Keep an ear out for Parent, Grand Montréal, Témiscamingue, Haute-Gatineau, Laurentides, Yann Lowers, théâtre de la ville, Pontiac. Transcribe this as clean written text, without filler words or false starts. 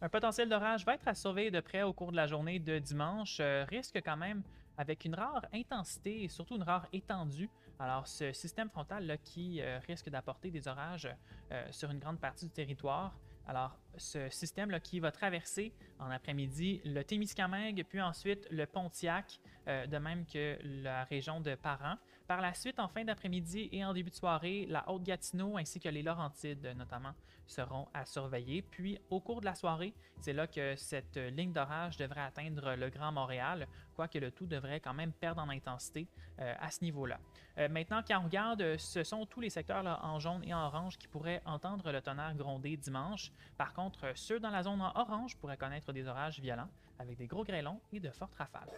Un potentiel d'orage va être à surveiller de près au cours de la journée de dimanche. Risque quand même avec une rare intensité et surtout une rare étendue. Alors ce système frontal là, qui risque d'apporter des orages sur une grande partie du territoire. Alors ce système là, qui va traverser en après-midi le Témiscamingue, puis ensuite le Pontiac, de même que la région de Parent. Par la suite, en fin d'après-midi et en début de soirée, la Haute-Gatineau ainsi que les Laurentides notamment seront à surveiller. Puis au cours de la soirée, c'est là que cette ligne d'orage devrait atteindre le Grand Montréal, quoique le tout devrait quand même perdre en intensité à ce niveau-là. Maintenant, quand on regarde, ce sont tous les secteurs là, en jaune et en orange qui pourraient entendre le tonnerre gronder dimanche. Par contre, ceux dans la zone en orange pourraient connaître des orages violents avec des gros grêlons et de fortes rafales.